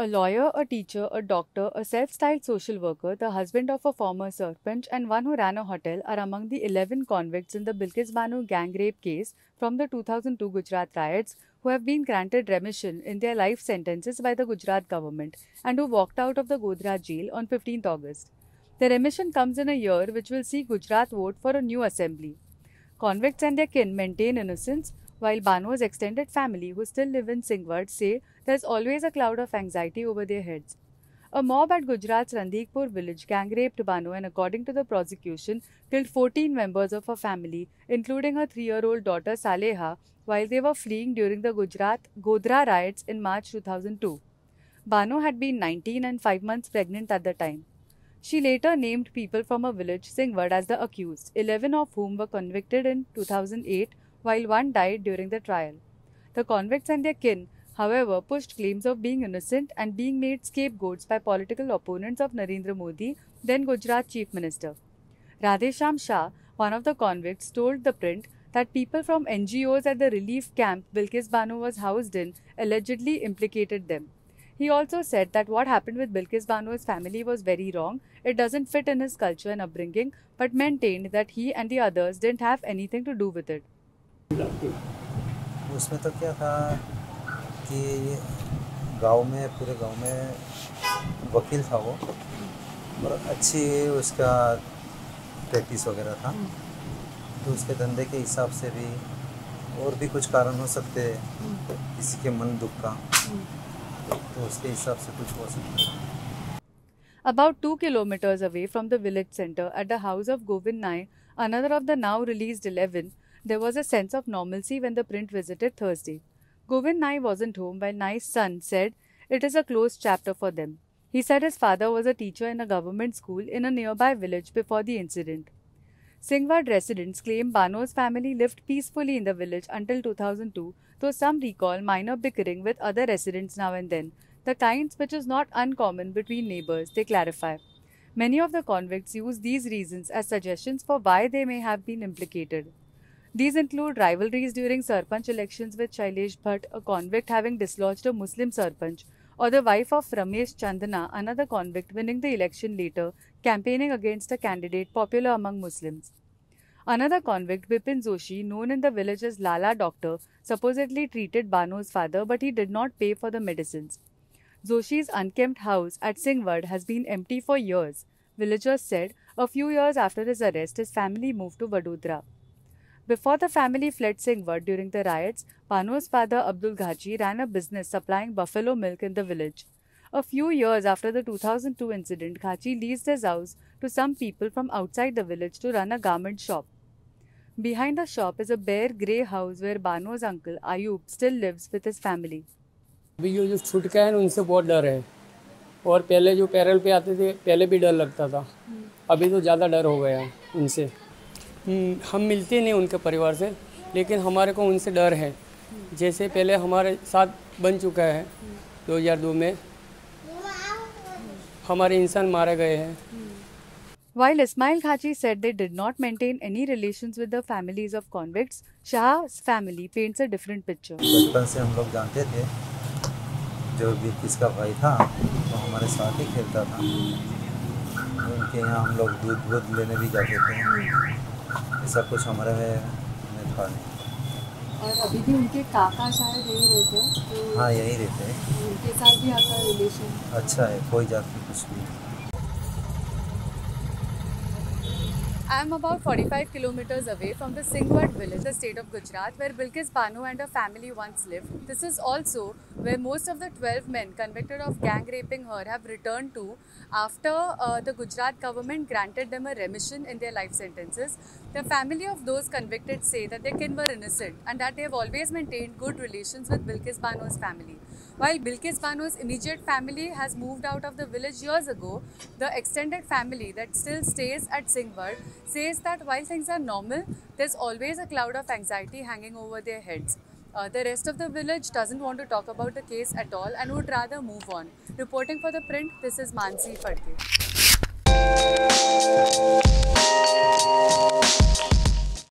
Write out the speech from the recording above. A lawyer, a teacher, a doctor, a self-styled social worker, the husband of a former serpent and one who ran a hotel are among the 11 convicts in the Bilkis Bano gang rape case from the 2002 Gujarat riots who have been granted remission in their life sentences by the Gujarat government and who walked out of the Godhra jail on 15th August. The remission comes in a year which will see Gujarat vote for a new assembly. Convicts and their kin maintain innocence, while Bano's extended family, who still live in Singvad, say there's always a cloud of anxiety over their heads. A mob at Gujarat's Randeekpur village gang-raped Bano and, according to the prosecution, killed 14 members of her family, including her 3-year-old daughter Saleha, while they were fleeing during the Godhra riots in March 2002. Bano had been 19 and 5 months pregnant at the time. She later named people from her village, Singvad, as the accused, 11 of whom were convicted in 2008, while one died during the trial. The convicts and their kin, however, pushed claims of being innocent and being made scapegoats by political opponents of Narendra Modi, then Gujarat Chief Minister. Radesham Shah, one of the convicts, told the Print that people from NGOs at the relief camp Bilkis Bano was housed in allegedly implicated them. He also said that what happened with Bilkis Bano's family was very wrong, it doesn't fit in his culture and upbringing, but maintained that he and the others didn't have anything to do with it. उसमें तो क्या था कि ये गांव में पूरे गांव में वकील था वो और अच्छी उसका प्रैक्टिस वगैरह था तो उसके धंधे के हिसाब से भी और भी कुछ कारण हो सकते हैं किसी के मन दुख का तो उसके हिसाब से कुछ हो सकता है. About 2 kilometers away from the village center at the house of Govind Nai, another of the now released 11, there was a sense of normalcy when the Print visited Thursday. Govind Nai wasn't home while Nai's son said it is a closed chapter for them. He said his father was a teacher in a government school in a nearby village before the incident. Singvad residents claim Bano's family lived peacefully in the village until 2002, though some recall minor bickering with other residents now and then, the kinds which is not uncommon between neighbours, they clarify. Many of the convicts use these reasons as suggestions for why they may have been implicated. These include rivalries during Sarpanch elections with Chailesh Bhatt, a convict having dislodged a Muslim Sarpanch, or the wife of Ramesh Chandana, another convict, winning the election later, campaigning against a candidate popular among Muslims. Another convict, Bipin Zoshi, known in the village as Lala Doctor, supposedly treated Bano's father, but he did not pay for the medicines. Zoshi's unkempt house at Singvad has been empty for years. Villagers said a few years after his arrest, his family moved to Vadodara. Before the family fled Singvad during the riots, Bano's father Abdul Ghanchi ran a business supplying buffalo milk in the village. A few years after the 2002 incident, Ghanchi leased his house to some people from outside the village to run a garment shop. Behind the shop is a bare grey house where Bano's uncle Ayub still lives with his family. अभी जो छूट गए हैं उनसे बहुत डर है और पहले जो पैरेल पे आते थे पहले भी डर लगता था अभी तो ज़्यादा डर हो गया उनसे. हम मिलते नहीं उनके परिवार से लेकिन हमारे को उनसे डर है जैसे पहले हमारे साथ बन चुका है 2002 में हमारे इंसान मारे गए हैं. While Ismail Khachi said they did not maintain any relations with the families of convicts, Shah's family paints a different picture. बचपन से हम लोग जानते थे जो भी किसका भाई था वो हमारे साथ ही खेलता था उनके यहाँ हम लोग दूध दूध लेने भी जाते थे ऐसा कुछ हमारे में था नहीं. और अभी भी उनके काका शायद यही रहते हैं. तो हाँ यही रहते हैं उनके साथ भी आपका रिलेशन अच्छा है कोई जाति कुछ नहीं. I am about 45 kilometres away from the Singvad village the state of Gujarat where Bilkis Bano and her family once lived. This is also where most of the 12 men convicted of gang raping her have returned to after the Gujarat government granted them a remission in their life sentences. The family of those convicted say that their kin were innocent and that they have always maintained good relations with Bilkis Bano's family. While Bilkis Bano's immediate family has moved out of the village years ago, the extended family that still stays at Singvad says that while things are normal, there's always a cloud of anxiety hanging over their heads. The rest of the village doesn't want to talk about the case at all and would rather move on. Reporting for the Print, this is Mansi Padke.